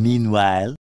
Meanwhile